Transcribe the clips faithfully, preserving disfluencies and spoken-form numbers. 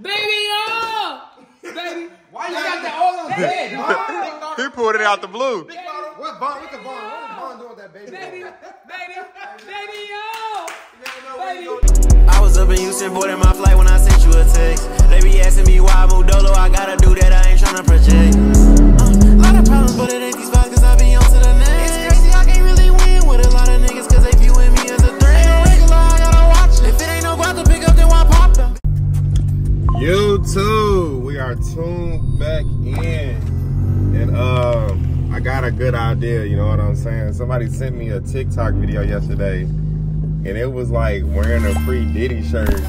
Baby, oh! Baby. Why you got that all on the baby? He pulled it out the blue. Big bottle. What Bond? Look at Bond. What Bond doing with that baby? Baby, baby, baby, yo! You never know baby. I was up in Houston, boarding my flight when I sent you a text. They be asking me why I moved dolo. I gotta do that. I ain't tryna project. A lot of problems, but it ain't these vibes because I be on to the next. It's crazy, I can't really win with a lot of niggas because they viewing me as a threat. Ain't no regular, I gotta watch it. If it ain't no guap to pick up, then why pop them? YouTube, we are tuned back in, and uh, I got a good idea, you know what I'm saying? Somebody sent me a TikTok video yesterday, and it was like wearing a free Diddy shirt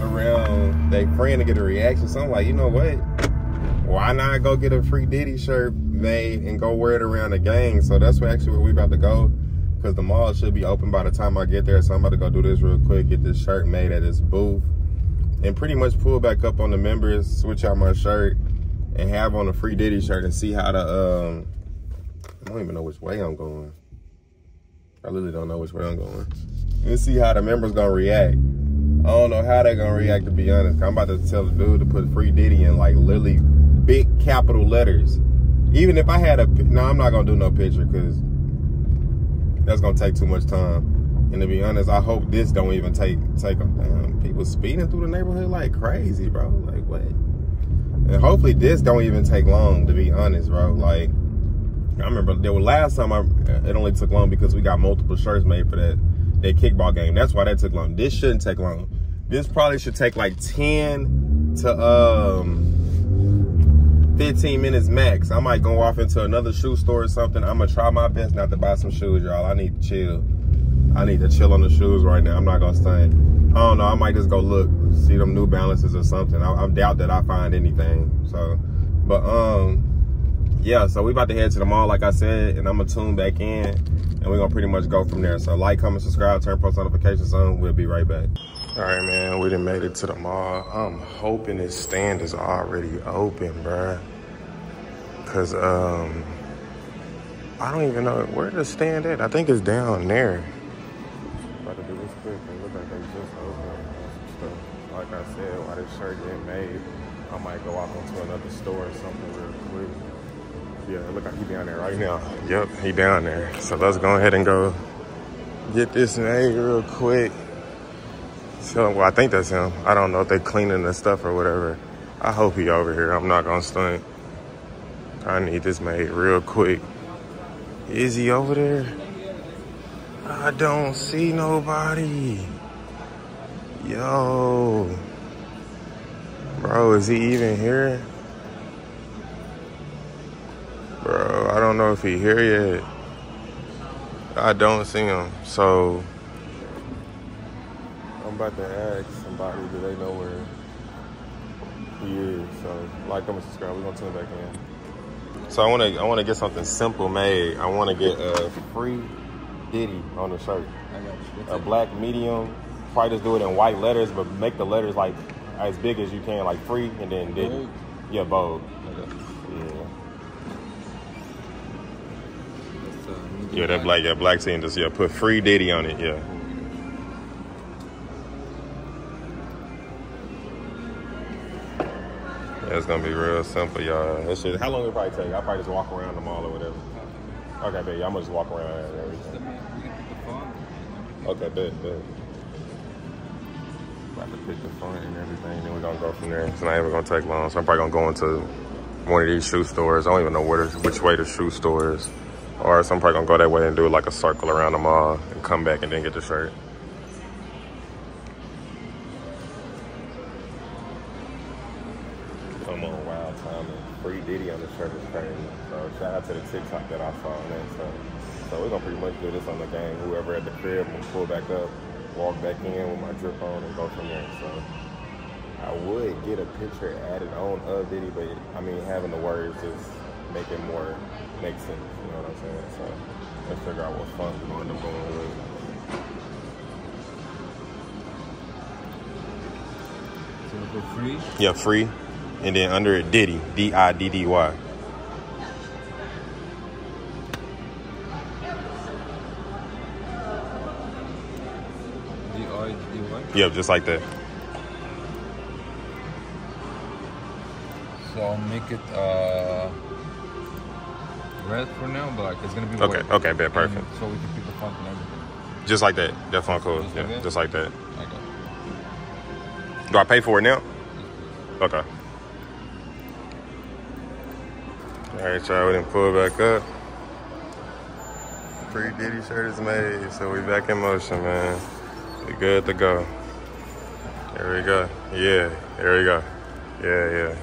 around their friend to get a reaction, so I'm like, you know what? Why not go get a free Diddy shirt made and go wear it around the gang? So that's what actually where we about to go, because the mall should be open by the time I get there, so I'm about to go do this real quick, get this shirt made at this booth, and pretty much pull back up on the members, switch out my shirt, and have on a free Diddy shirt and see how to, um, I don't even know which way I'm going. I literally don't know which way I'm going. And see how the members gonna react. I don't know how they're gonna react, to be honest. I'm about to tell the dude to put free Diddy in like literally big capital letters. Even if I had a, no, I'm not gonna do no picture because that's gonna take too much time. And to be honest, I hope this don't even take take them down. People speeding through the neighborhood like crazy, bro. Like, what? And hopefully this don't even take long, to be honest, bro. Like, I remember there was last time I, it only took long because we got multiple shirts made for that, that kickball game. That's why that took long. This shouldn't take long. This probably should take like ten to um, fifteen minutes max. I might go off into another shoe store or something. I'm going to try my best not to buy some shoes, y'all. I need to chill. I need to chill on the shoes right now. I'm not gonna stand. I don't know, I might just go look, see them New Balances or something. I, I doubt that I find anything, so. But um, yeah, so we about to head to the mall, like I said, and I'm gonna tune back in, and we're gonna pretty much go from there. So like, comment, subscribe, turn post notifications on, we'll be right back. All right, man, we done made it to the mall. I'm hoping this stand is already open, bruh. Cause um, I don't even know, where the stand at? I think it's down there. About to do this quick and look like they just opened stuff. Like I said, while this shirt getting made, I might go off into another store or something real quick. Yeah, look like he down there right now. Yep, he down there. So let's go ahead and go get this made real quick. So, well, I think that's him. I don't know if they cleaning the stuff or whatever. I hope he over here. I'm not gonna stunt. I need this made real quick. Is he over there? I don't see nobody. Yo. Bro, is he even here? Bro, I don't know if he here yet. I don't see him. So, I'm about to ask somebody, do they know where he is? So, like, comment, subscribe. We're going to turn back in. So, I want to I want to get something simple made. I want to get a free Diddy on the shirt. I got you. A black medium. Probably just do it in white letters, but make the letters like as big as you can, like free and then Diddy. Bold. Yeah, bold. Okay. Yeah. That's, uh, yeah, that black, yeah, black team just yeah, put free Diddy on it, yeah. Yeah, it's gonna be real simple, y'all. How long it probably take? I'll probably just walk around the mall or whatever. Okay, baby, I'm gonna just walk around and everything. Okay, bet, bet. About to pick the font and everything, then we're gonna go from there. It's not even gonna take long, so I'm probably gonna go into one of these shoe stores. I don't even know where, which way the shoe store is. Or so I'm probably gonna go that way and do like a circle around the mall and come back and then get the shirt. I'm on wild time and free Diddy on the shirt is crazy. So shout out to the TikTok that I saw on that stuff. So we're gonna pretty much do this on the game. Whoever at the crib will pull back up, walk back in with my drip on and go from there. So I would get a picture added on of Diddy, but I mean having the words just make it more make sense, you know what I'm saying? So let's figure out what fun we're gonna go with. So we'll go free? Yeah, free. And then under it, Diddy, D I D D Y. D I D D Y? Yep, just like that. so I'll make it uh, red for now, but like it's gonna be okay. White. Okay, okay, perfect. And so we can keep the font and everything. Just like that. That font code. Just yeah, like that? Just like that. Okay. Do I pay for it now? Okay. All right, y'all, we didn't pull back up. Free Diddy shirt is made, so we back in motion, man. We good to go. There we go. Yeah, there we go. Yeah, yeah.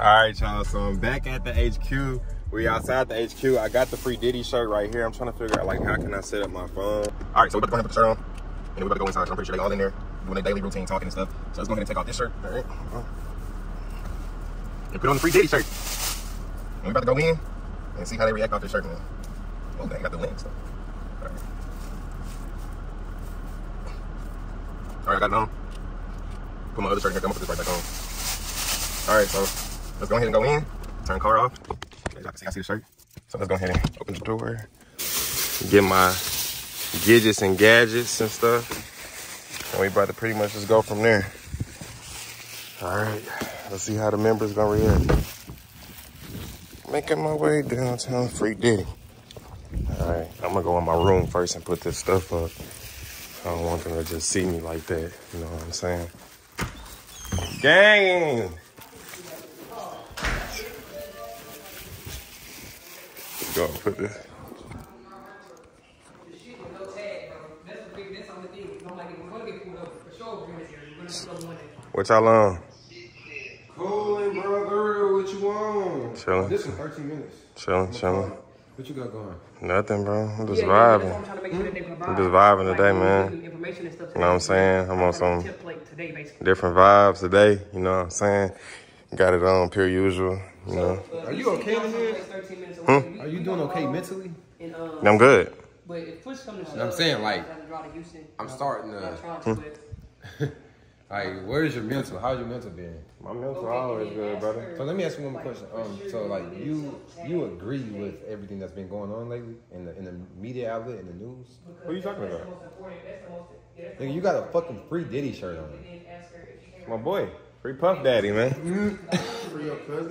All right, y'all, so I'm back at the H Q. We outside the H Q. I got the Free Diddy shirt right here. I'm trying to figure out, like, how can I set up my phone? All right, so we're about to go ahead and put the shirt on, and then we're about to go inside. So I'm pretty sure they all in there doing their daily routine, talking and stuff. So let's go ahead and take out this shirt, all right? And put on the Free Diddy shirt. And we're about to go in and see how they react off this shirt, man. Well, they ain't got the link, so. All right. All right, I got it on. Put my other shirt in here. I'm gonna put this right back on. All right, so let's go ahead and go in, turn car off. I see, I see the shirt. So let's go ahead and open the door. Get my gadgets and gadgets and stuff. And we about to pretty much just go from there. All right, let's see how the members gonna react. Making my way downtown Free Diddy. All right, I'm gonna go in my room first and put this stuff up. I don't want them to just see me like that. You know what I'm saying? Gang! Go put this. What y'all on? Cooling, brother. What you on? Chilling. This is thirteen minutes. Chilling, chilling. What you got going? Nothing, bro. I'm just yeah, vibing. I'm, sure mm-hmm. I'm just vibing today, like, man. Information and stuff today. You know what I'm saying? I'm on some today, different vibes today. You know what I'm saying? Got it on, per usual. You know. Are you okay in here? Hmm? Are you doing okay mentally? I'm good. But if push comes to shove, I'm saying, like, I'm starting to. Hmm? Like, where is your mental? How's your mental being? My mental always good, brother. So let me ask you one more question. Um, so like, you you agree with everything that's been going on lately in the in the media outlet, in the news? What are you talking about? Nigga, you got a fucking Free Diddy shirt on. My boy. Free Puff Daddy, man.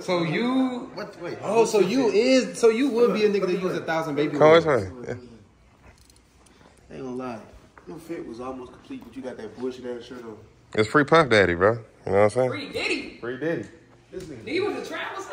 So you, what, wait. Oh, so you is, so you would be a nigga that use a thousand baby. Come on, yeah. I ain't gonna lie. Your fit was almost complete, but you got that bullshit ass shirt on. It's Free Puff Daddy, bro. You know what I'm saying? Free Diddy. Free Diddy. Did he want to trial or something?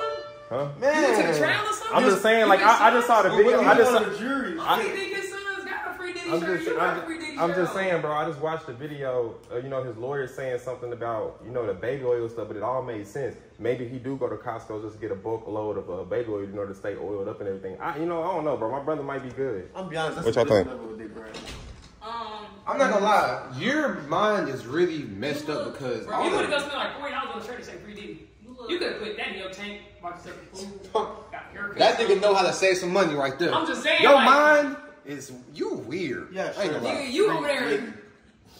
Huh? Man. You went to the trial or something? I'm just saying, like, I, I just saw the video. I just saw the jury. I think his son's got a Free Diddy shirt. You got a Free Diddy shirt. I'm just saying, bro, I just watched the video, uh, you know, his lawyer saying something about, you know, the baby oil stuff, but it all made sense. Maybe he do go to Costco just to get a bulk load of uh, baby oil, you know, to stay oiled up and everything. I, you know, I don't know, bro. My brother might be good. I'm be honest. What y'all think? Um, I'm not gonna lie. Your mind is really messed up because... Bro, you would've gone spend like forty dollars on the shirt to say Free Diddy. You could put that in your tank, buy yourself food, got haircut. That nigga know how to save some money right there. I'm just saying, your like, mind... It's, you weird. Yeah, sure. You, you over there.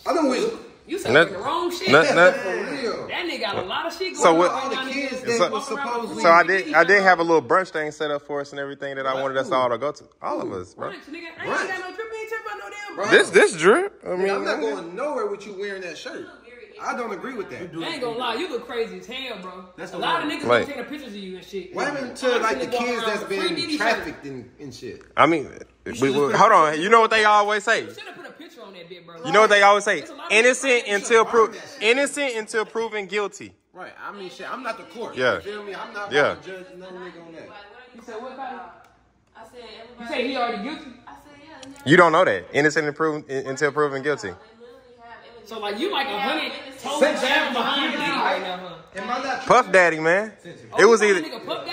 I don't weird. You said the wrong shit. Not, not, for real. That nigga got a lot of shit going so what, on. All the kids that so, was supposedly. So I did, I did have a little brunch thing set up for us and everything that I like, wanted us all to go to. All ooh, of us, bro. Brunch, nigga. I ain't brunch. got no drip. I ain't talking about no damn bro. This, this drip. I mean, nigga, I'm not going nowhere with you wearing that shirt. I don't agree with that. I ain't gonna lie, you look crazy as hell, bro. That's a lot of niggas like, taking pictures of you and shit. What happened to like the kids that's been trafficked and, and shit? I mean, we, hold on. You know what they always say? You should have put a picture on that bit, bro. You know what they always say? Innocent until proven innocent until proven guilty. Right. I mean, shit. I'm not the court. Yeah. You feel me? I'm not yeah. about to judge another nigga on that. You said what about him? I said everybody. You say he already guilty? I said yeah. You don't know that. Innocent until proven guilty. So like you like a hundred toes down behind Free Diddy right now, huh? Puff Daddy, man. Oh, it was either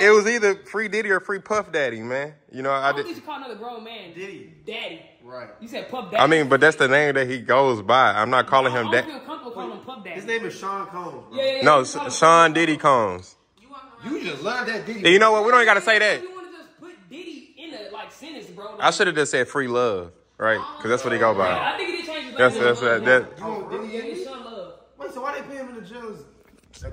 it was either Free Diddy or Free Puff Daddy, man. You know I, I did. You call another grown man Diddy, Daddy. Right. You said Puff Daddy. I mean, but that's the name that he goes by. I'm not calling him that. I don't feel comfortable calling him Puff Daddy. His name is Sean Combs. Yeah, yeah, yeah. No, Sean Diddy Combs. You just love that Diddy. You know what? We don't even gotta say that. You want to just put Diddy in a like sentence, bro? I should have just said Free Love, right? Because that's what he go by. That's that's that. that. Oh, did he get love? Wait, so why they pay him in the jails?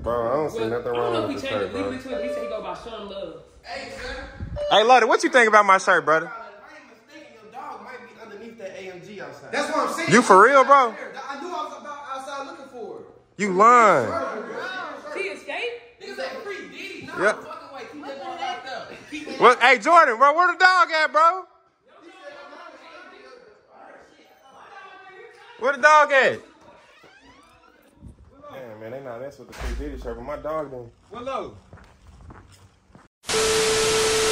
Bro, I don't see well, nothing wrong I don't know with this shirt, bro. He said he go by Sean Love. Hey, sir. Hey, Lottie, what you think about my shirt, brother? If I ain't mistaken, your dog might be underneath that A M G outside. That's what I'm saying. You for real, bro? I knew I was about outside looking for it. You lying. She escaped? Yep. What? Hey, Jordan, bro, where the dog at, bro? Where the dog at? Damn, man, they not messing with the Free Diddy shirt, but my dog didn't. What low?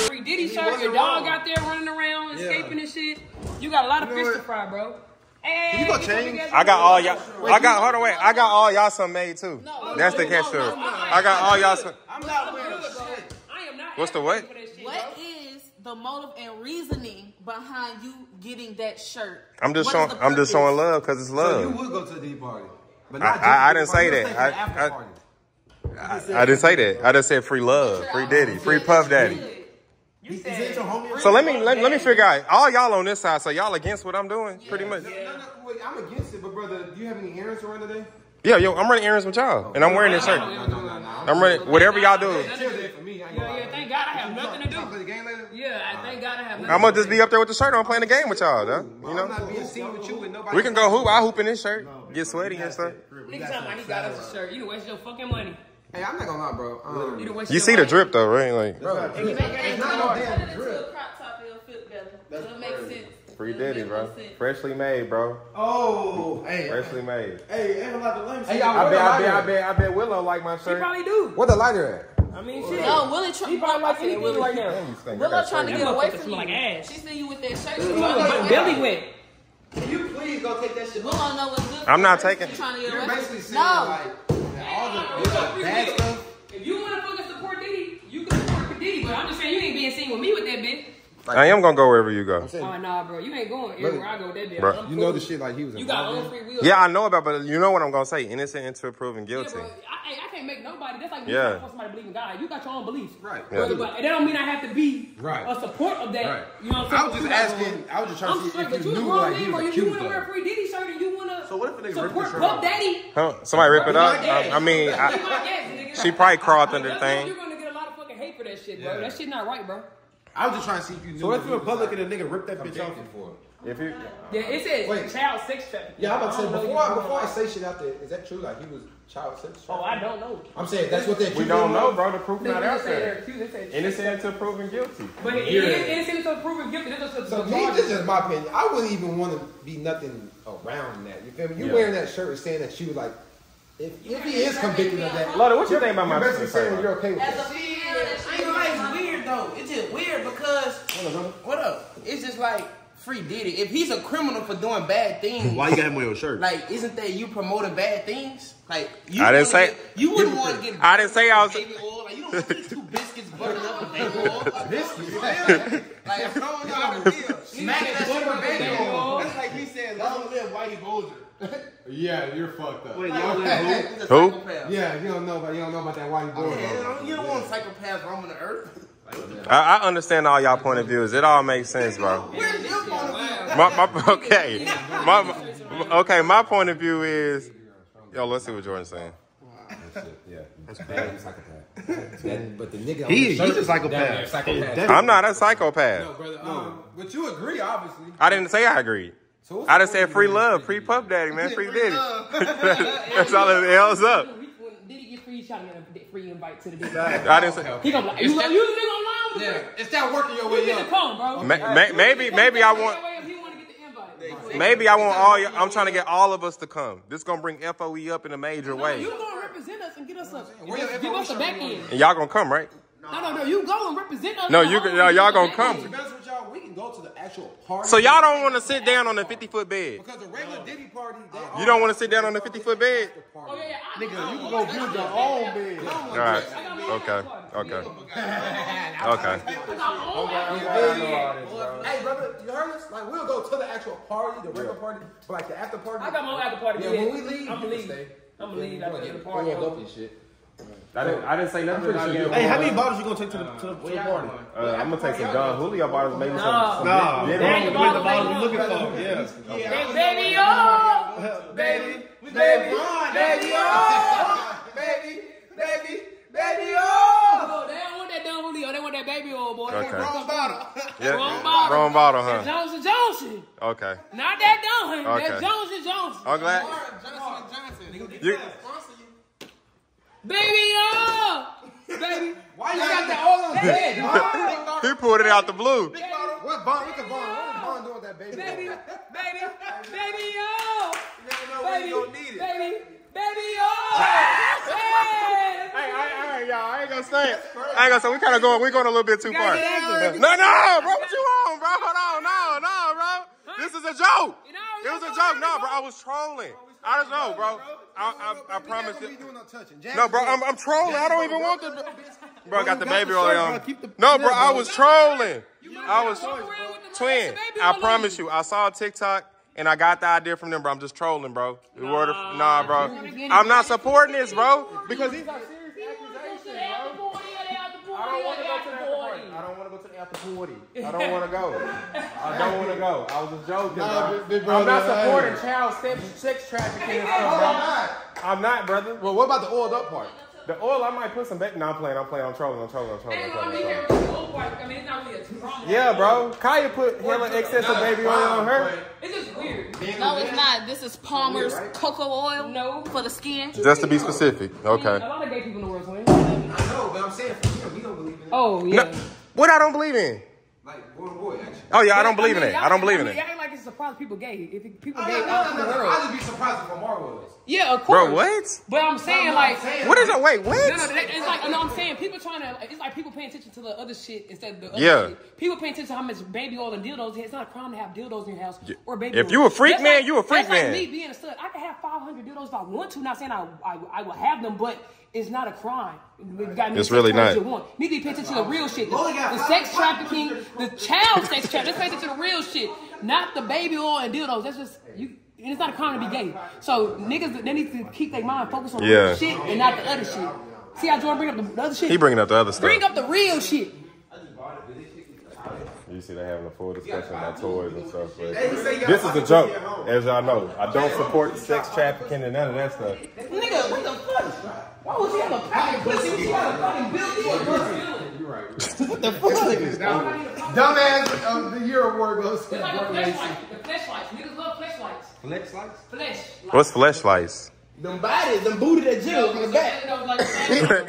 Free Diddy shirt, your dog out there running around, escaping yeah. and shit. You got a lot of fish to fry, bro. Hey, you go change. I got all y'all. I got hold on wait. I got all y'all some made too. No, that's the catch story. I got all y'all some. I'm not wearing shit. I am not. What's the what? What is the motive and reasoning behind you getting that shirt? I'm just showing. I'm just showing love because it's love. So you would go to the D party, but not I, I, I didn't say that. I, I, I, I didn't say that. I just said free love, free Diddy, free Puff Daddy. You said, so let me let, let me figure out all y'all on this side. So y'all against what I'm doing, yeah, pretty much. Yeah. No, no, no, wait, I'm against it, but brother, do you have any errands to run today? Yeah, yo, I'm running errands with y'all, and I'm wearing this shirt. No, no, no, no, no. I'm running whatever y'all do. Yeah, yeah, thank God I have nothing to do. Play the game later? Yeah, I thank God I have nothing. I'm gonna just be up there with the shirt on, playing the game with y'all, though. You know, I'm not being seen with you and nobody. We can go hoop. I hoop in this shirt, get sweaty and stuff. Nigga, talking about he got us a shirt. You waste your fucking money. Hey, I'm not gonna lie, bro. Um, you you see the drip though, right? Like, bro, it's, it's, it's not no damn drip. That makes sense. Free Diddy, bro. Freshly made, bro. Oh, hey. Freshly made. Hey, ain't a lot of lunch. Hey, I bet, I bet, I bet, I bet Willow like my shirt. She probably do. Where the lighter at? I mean, shit. No, Willow trying to like anything right now. Willow trying to get away from you. Like ass. She see you with that shirt. She got belly wet. Can you please go take that shit? Willow know what's good. I'm not taking. You're basically saying like. All the, all the bad stuff. If you want to fucking support Diddy, you can support Diddy, but I'm just saying you ain't being seen with me with that bitch. Like, I am gonna go wherever you go. Oh nah, bro, you ain't going everywhere I go with that bitch. Bro. You know the shit like he was. You got own free will. Yeah, I know about, but you know what I'm gonna say: innocent until proven guilty. Yeah, bro, I, I can't make nobody. That's like yeah. force somebody to believe in God. You got your own beliefs, right? Yeah. But, but it don't mean I have to be right. a support of that. Right. You know what I'm saying? I was just asking. I was just trying I'm to see if you knew like he was accused of. You want to wear a Free Diddy shirt and you want to. So what if a nigga ripped the shirt off? Daddy. Huh? Somebody rip it up. I mean, she probably crawled under the thing. You're gonna get a lot of fucking hate for that shit, bro. That shit not right, bro. I was just trying to see if you knew. So what if you're a public and a nigga ripped that bitch off before? If you, yeah, it says wait. Child sex trafficking. Yeah, I'm about to say before, before, I, before I say shit out there, is that true? Like he was child sex trafficking? Oh, I don't know. I'm saying that's what they. We don't know, bro. The proof not out there. Innocent until proven guilty. But it is innocent until proven guilty. So me, this is my opinion. I wouldn't even want to be nothing around that. You feel me? You yeah. wearing that shirt is saying that she was like, if, if he is convicted of that. Lola, what you think about my? Basically saying you're okay with that. No, it's just weird because what up? It's just like Free Diddy. If he's a criminal for doing bad things, why you got him on your shirt? Like, isn't that you promoting bad things? Like, you I didn't say get, you wouldn't want to get. I didn't say I was. Baby oil. Like, you don't want to get two biscuits buttered up with baby oil. Like, biscuits. Like, like if someone got a deal, smack that shit with baby oil. That's like me saying, "Long live Whitey Bulger." Yeah, you're fucked up. Wait, y'all hey, who? Who? Yeah, you don't know about you don't know about that Whitey Bulger. Okay, you don't want psychopaths roaming the earth. I, I understand all y'all point of views. It all makes sense, bro. Where's your point of view? My, my, okay. My, my, okay, my point of view is... Yo, let's see what Jordan's saying. Yeah, that's bad. Psychopath. That, but the nigga on he, the he's a psychopath. psychopath. I'm not a psychopath. No, brother. Um, but you agree, obviously. I didn't say I agreed. So I just said free love, free Puff Daddy, man, free Diddy. That's all that hell's up. Free shot and a free invite to the big guy. I didn't say. He gonna be like, you that, you nigga online? Yeah, it's not working your way. You up. The phone, bro. Ma right. ma maybe, maybe I want. Maybe I want all. I'm trying to get all of us to come. This gonna bring F O E up in a major no, way. You gonna represent us and get us up. Give us the back end. And y'all gonna come, right? No, no, no. You go and represent us. No, you. No, y'all gonna come. We can go to the actual party. So y'all don't want to sit down on the fifty foot bed. Because the regular Diddy party, you don't want to sit down on the fifty foot bed. Oh yeah, yeah. I, nigga, I, you can go build your own bed. All right. Okay. Okay. Okay. Hey, brother, you heard us? Like, we'll go to the actual party, the regular party, but like the after party. I got my own after party. Yeah, when we leave, I'm gonna leave. I'm gonna leave after the party. I didn't, I didn't say nothing. Sure you, hey, how many bottles you gonna take to the, to the, to the party? Uh, I'm gonna take some Don Julio bottles, maybe some. No, nah, we the bottles we looking for. Yeah. Yeah. Baby, oh, baby, baby, baby, oh, baby, baby, baby, oh. They don't want that Don Julio. They want that baby old boy. Okay. Wrong bottle. Yeah. Wrong bottle. Wrong bottle, huh? Johnson Johnson. Okay. Not that Don. Okay. That Johnson Johnson. I'm glad. Johnson Johnson. You. Baby, oh! baby. Why you I got that all on his head? He, he pulled it out the blue. Baby. What Bond? Look at Bond. What is Bond doing with that baby? Baby, baby, baby, yo. You never know when you gonna need it. Baby, baby, yo. Hey, all right, y'all. I ain't gonna say it. I ain't gonna say. We kind of going. We going a little bit too far. No, no, bro. What you on, bro? Hold on. No, no, bro. This is a joke. It was a joke. No, bro. I was trolling. I don't know, bro. bro. I, I, I promise you. No, no, bro, I'm, I'm trolling. Jackson, I don't even want the... Bro, I got the baby oil on. No, bro, I was trolling. I was... Twin, I promise you. I saw a TikTok, and I got the idea from them, bro. I'm just trolling, bro. Nah, bro. I'm not supporting this, bro. Because these are serious accusations, bro. I don't want to go to the after party. I don't want to go to the after party. I don't want to go. I don't want to go. I was just joking, bro. Big, big brother, I'm not supporting hey. child sex, sex trafficking and stuff, bro. I'm not, brother. Well, what about the oiled up part? The oil, I might put some back. No, I'm playing. I'm playing. I'm trolling. I'm trolling. I'm trolling. I'm trolling. I'm trolling. I mean, it's not really a trauma. Yeah, bro. Kaya put hella excessive baby oil on her. It's just weird. No, it's not. This is Palmer's weird, right? Cocoa oil. No, for the skin. Just to be specific. Okay. I mean, a lot of gay people in the world win. I know, but I'm saying for real, we don't believe in it. Oh, yeah. No, what I don't believe in? Like, boy, boy, actually. Oh, yeah, I don't believe I mean, in it. I don't believe I mean, in it. Y'all ain't like it's surprised people gay. If it, people oh, gay, no, no, out no, no, the world. I just be surprised if Lamar was. Yeah, of course. Bro, what? But I'm saying, no, no, like. I'm saying, what is it? Wait, what? No, no, it's like, no, I'm saying, people trying to, it's like people paying attention to the other shit instead of the other yeah. shit. People paying attention to how much baby oil and dildos. It's not a crime to have dildos in your house yeah. or baby If oil. you a freak, that's man, like, you a freak, that's man. That's like me being a stud. I can have five hundred dildos if I want to. Not saying I, I, I will have them, but it's not a crime. Got it's really not. You want. Need to pay attention to the real shit. The, the sex trafficking, the child sex trafficking. Let's pay attention to the real shit, not the baby oil and dildos. That's just you. It's not a crime to be gay. So niggas, they need to keep their mind focused on yeah. the shit and not the other shit. See how Jordan bring up the other shit? He bringing up the other stuff. Bring up the real shit. You see, they having a full discussion about toys and stuff. But this is a joke, as y'all know. I don't support sex trafficking and none of that stuff. Nigga, what the fuck? Why was he in a fucking pussy? He had a fucking built-in pussy. You're right. What the fuck? Dumbass of the year award goes to. It's like a fleshlight. The fleshlights. Niggas love fleshlights. Fleshlights? Flesh. What's fleshlights? Them bodies, them booty that jiggle in the back.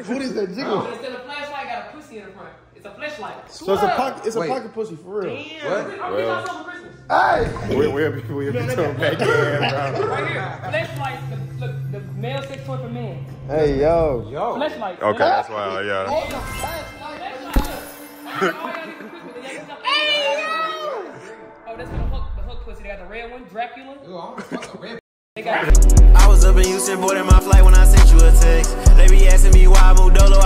Booties that jiggle. Instead of flashlight, got a pussy in the front. It's a fleshlight. So it's a pocket, it's a pocket pussy for real. Damn. What? I'll be out for Christmas. Hey. We'll, we'll be, we'll be throwing back in, bro. Right here. Fleshlight, the, the, the male sex toy for men. Hey, yo. Yo. Fleshlight. Okay, that's wild, yeah. Hey, yo. Oh, that's for the hook, the hook pussy. They got the red one, Dracula. Yo, I'm fucking red. I was up in Houston, boarding my flight when I sent you a text. They be asking me why I moved dolo.